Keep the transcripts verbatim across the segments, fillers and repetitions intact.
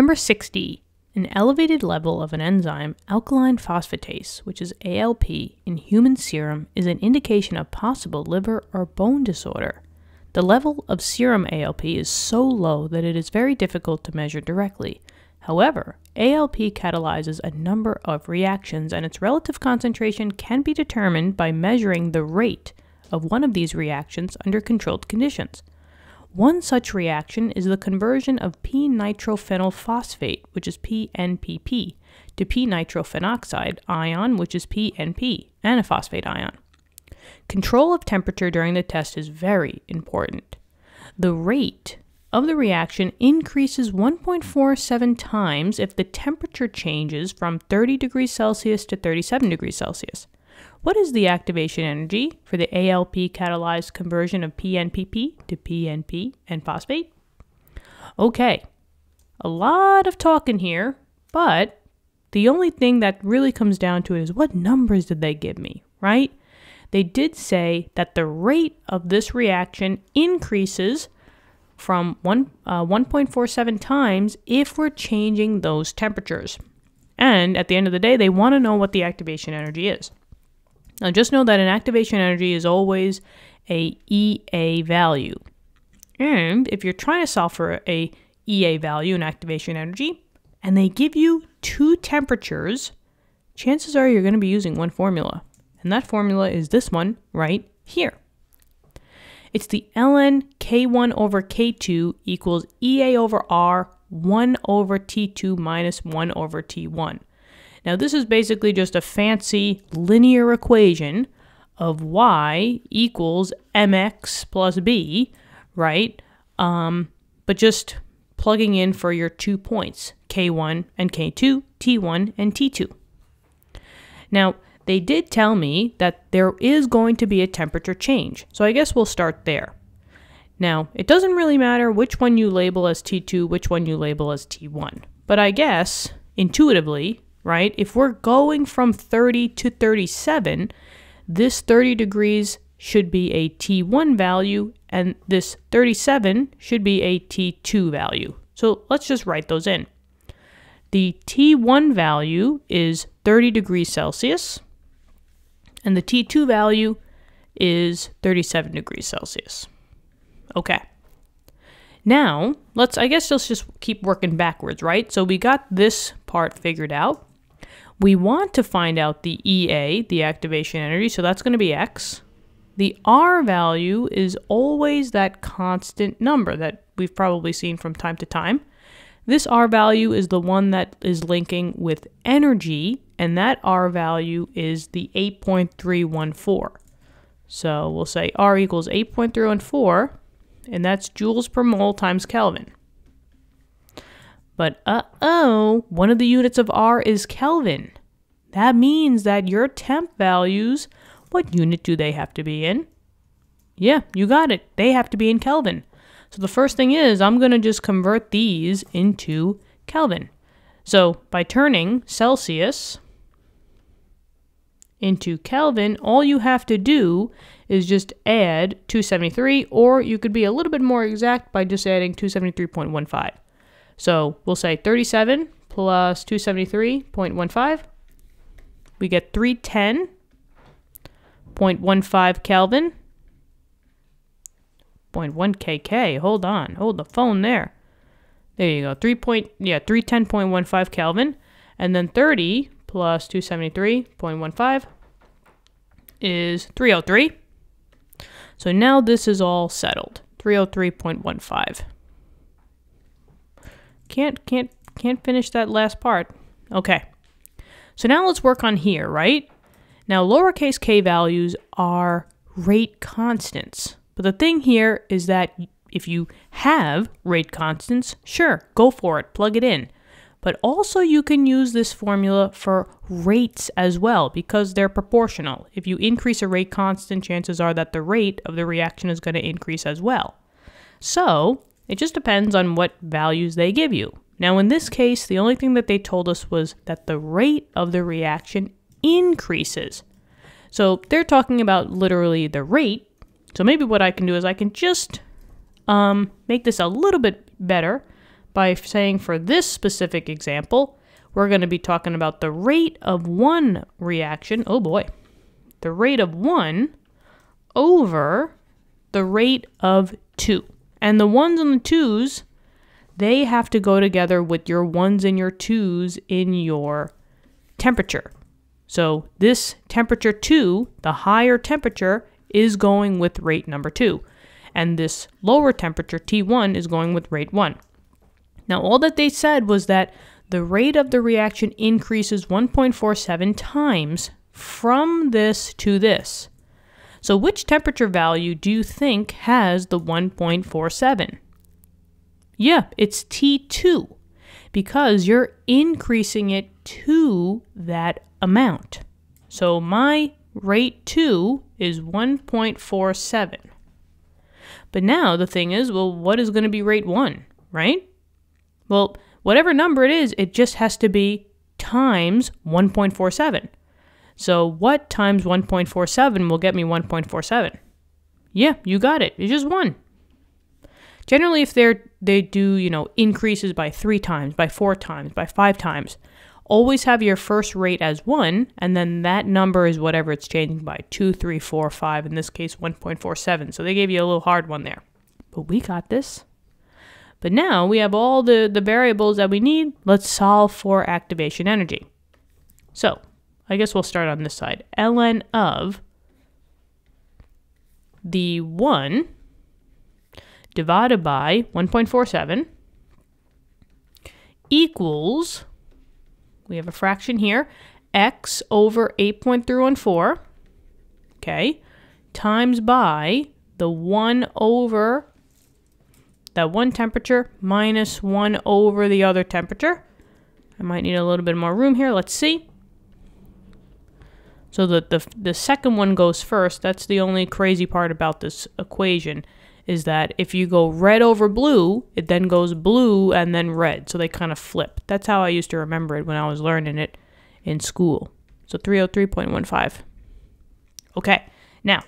Number sixty, an elevated level of an enzyme, alkaline phosphatase, which is A L P, in human serum is an indication of possible liver or bone disorder. The level of serum A L P is so low that it is very difficult to measure directly. However, A L P catalyzes a number of reactions, and its relative concentration can be determined by measuring the rate of one of these reactions under controlled conditions. One such reaction is the conversion of p-nitrophenyl phosphate, which is P N P P, to p-nitrophenoxide ion, which is P N P, and a phosphate ion. Control of temperature during the test is very important. The rate of the reaction increases one point four seven times if the temperature changes from thirty degrees Celsius to thirty-seven degrees Celsius. What is the activation energy for the A L P catalyzed conversion of P N P P to P N P and phosphate? Okay, a lot of talking here, but the only thing that really comes down to it is what numbers did they give me, right? They did say that the rate of this reaction increases from one point four seven times if we're changing those temperatures. And at the end of the day, they want to know what the activation energy is. Now just know that an activation energy is always a E A value. And if you're trying to solve for a E A value, an activation energy, and they give you two temperatures, chances are you're going to be using one formula. And that formula is this one right here. It's the ln K one over K two equals E A over R, one over T two minus one over T one. Now this is basically just a fancy linear equation of Y equals M X plus B, right? Um, but just plugging in for your two points, K one and K two, T one and T two. Now, they did tell me that there is going to be a temperature change, so I guess we'll start there. Now, it doesn't really matter which one you label as T two, which one you label as T one, but I guess, intuitively, right, if we're going from thirty to thirty-seven, this thirty degrees should be a T one value, and this thirty-seven should be a T two value. So let's just write those in. The T one value is thirty degrees Celsius, and the T two value is thirty-seven degrees Celsius. Okay. Now, let's, I guess let's just keep working backwards, right? So we got this part figured out. We want to find out the E A, the activation energy, so that's going to be X. The R value is always that constant number that we've probably seen from time to time. This R value is the one that is linking with energy, and that R value is the eight point three one four. So we'll say R equals eight point three one four, and that's joules per mole times Kelvin. But uh-oh, one of the units of R is Kelvin. That means that your temp values, what unit do they have to be in? Yeah, you got it. They have to be in Kelvin. So the first thing is I'm going to just convert these into Kelvin. So by turning Celsius into Kelvin, all you have to do is just add two seventy-three, or you could be a little bit more exact by just adding two seventy-three point one five. So we'll say thirty-seven plus two seventy-three point one five. We get three ten point one five Kelvin. zero point one K K, hold on, hold the phone there. There you go, three point, yeah, three ten point one five Kelvin, and then thirty plus two seventy-three point one five is three oh three. So now this is all settled, three oh three point one five. Can't, can't, can't finish that last part. Okay, so now let's work on here, right? Now lowercase k values are rate constants. But the thing here is that if you have rate constants, sure, go for it, plug it in. But also you can use this formula for rates as well because they're proportional. If you increase a rate constant, chances are that the rate of the reaction is going to increase as well. So it just depends on what values they give you. Now in this case, the only thing that they told us was that the rate of the reaction increases. So they're talking about literally the rate. So maybe what I can do is I can just um, make this a little bit better by saying for this specific example, we're going to be talking about the rate of one reaction, oh boy, the rate of one over the rate of two. And the ones and the twos, they have to go together with your ones and your twos in your temperature. So this temperature two, the higher temperature, is going with rate number two. And this lower temperature, T one, is going with rate one. Now, all that they said was that the rate of the reaction increases one point four seven times from this to this. So which temperature value do you think has the one point four seven? Yeah, it's T two, because you're increasing it to that amount. So my rate two is one point four seven. But now the thing is, well, what is going to be rate one, right? Well, whatever number it is, it just has to be times one point four seven. So what times one point four seven will get me one point four seven? Yeah, you got it. It's just one. Generally, if they're, they do, you know, increases by three times, by four times, by five times, always have your first rate as one, and then that number is whatever it's changing by, two, three, four, five, in this case, one point four seven. So they gave you a little hard one there. But we got this. But now we have all the, the variables that we need. Let's solve for activation energy. So I guess we'll start on this side. Ln of the one divided by one point four seven equals, we have a fraction here, x over eight point three one four, okay, times by the one over that one temperature minus one over the other temperature. I might need a little bit more room here. Let's see. So the, the, the second one goes first. That's the only crazy part about this equation, is that if you go red over blue, it then goes blue and then red. So they kind of flip. That's how I used to remember it when I was learning it in school. So three oh three point one five. Okay. Now,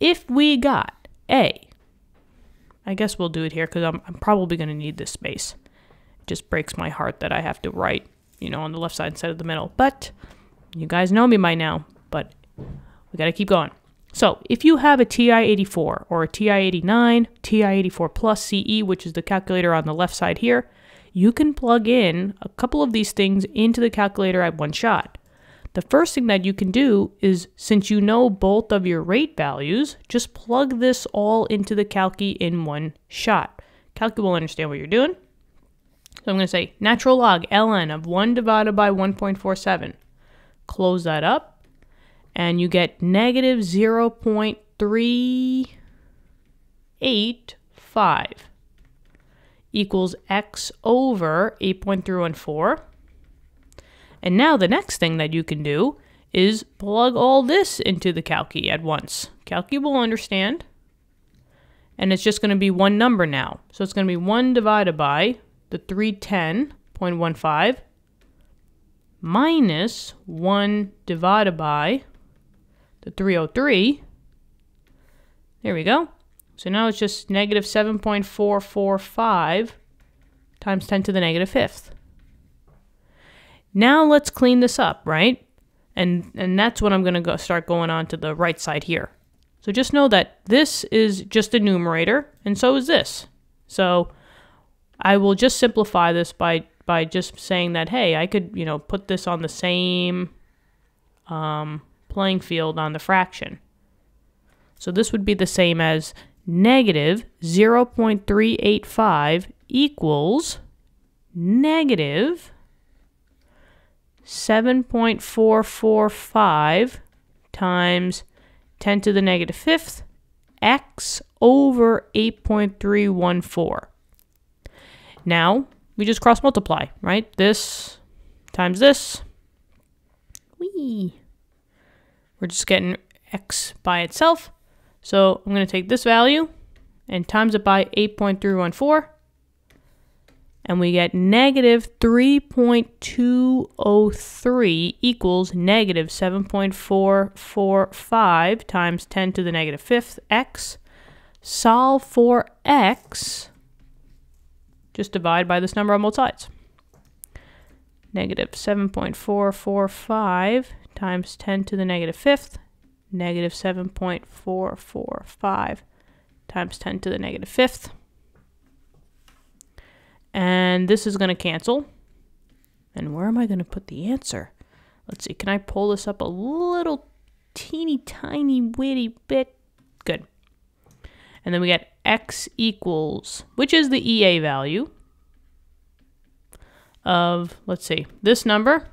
if we got A, I guess we'll do it here because I'm, I'm probably going to need this space. It just breaks my heart that I have to write, you know, on the left side instead of the middle. But you guys know me by now, but we got to keep going. So if you have a T I eighty-four or a T I eighty-nine, T I eighty-four plus C E, which is the calculator on the left side here, you can plug in a couple of these things into the calculator at one shot. The first thing that you can do is, since you know both of your rate values, just plug this all into the Calci in one shot. Calci will understand what you're doing. So I'm going to say natural log ln of one divided by one point four seven. Close that up, and you get negative zero point three eight five equals x over eight point three one four. And now the next thing that you can do is plug all this into the Calci at once. Calci will understand. And it's just going to be one number now. So it's going to be one divided by the three ten point one five minus one divided by the three oh three. There we go. So now it's just negative seven point four four five times ten to the negative fifth. Now let's clean this up, right? And and that's when I'm going to go start going on to the right side here. So just know that this is just a numerator, and so is this. So I will just simplify this by by just saying that, hey, I could, you know, put this on the same um, playing field on the fraction. So this would be the same as negative zero point three eight five equals negative seven point four four five times ten to the negative fifth x over eight point three one four. Now we just cross multiply, right? This times this. Whee. We're just getting x by itself. So I'm going to take this value and times it by eight point three one four. And we get negative three point two oh three equals negative seven point four four five times ten to the negative fifth x. Solve for x. Just divide by this number on both sides. Negative seven point four four five times ten to the negative fifth, negative seven point four four five times ten to the negative fifth. And this is going to cancel. And where am I going to put the answer? Let's see, can I pull this up a little teeny tiny witty bit? Good. And then we get x equals, which is the E A value of, let's see, this number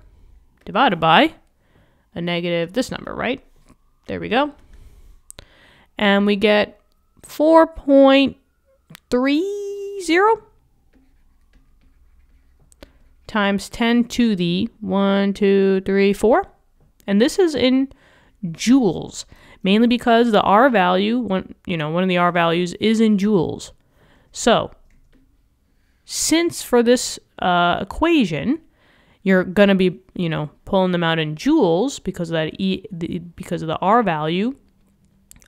divided by a negative, this number, right? There we go. And we get four point three zero times ten to the one, two, three, four. And this is in joules, mainly because the R value, one, you know, one of the R values is in joules. So since for this uh, equation, you're going to be, you know, pulling them out in joules because of that E, the, because of the R value,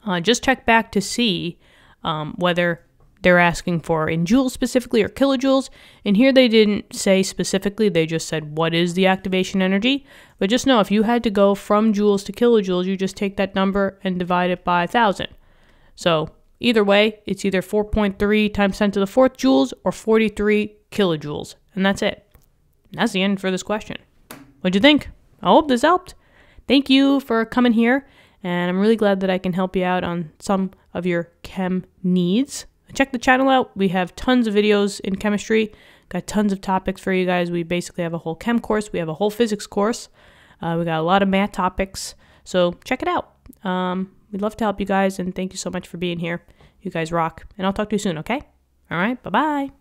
uh, just check back to see um, whether they're asking for in joules specifically or kilojoules. And here they didn't say specifically, they just said, what is the activation energy? But just know if you had to go from joules to kilojoules, you just take that number and divide it by one thousand. So either way, it's either four point three times ten to the fourth joules or forty-three kilojoules. And that's it. And that's the end for this question. What'd you think? I hope this helped. Thank you for coming here. And I'm really glad that I can help you out on some of your chem needs. Check the channel out. We have tons of videos in chemistry. Got tons of topics for you guys. We basically have a whole chem course. We have a whole physics course. Uh, we got a lot of math topics. So check it out. Um, we'd love to help you guys. And thank you so much for being here. You guys rock. And I'll talk to you soon, okay? All right. Bye-bye.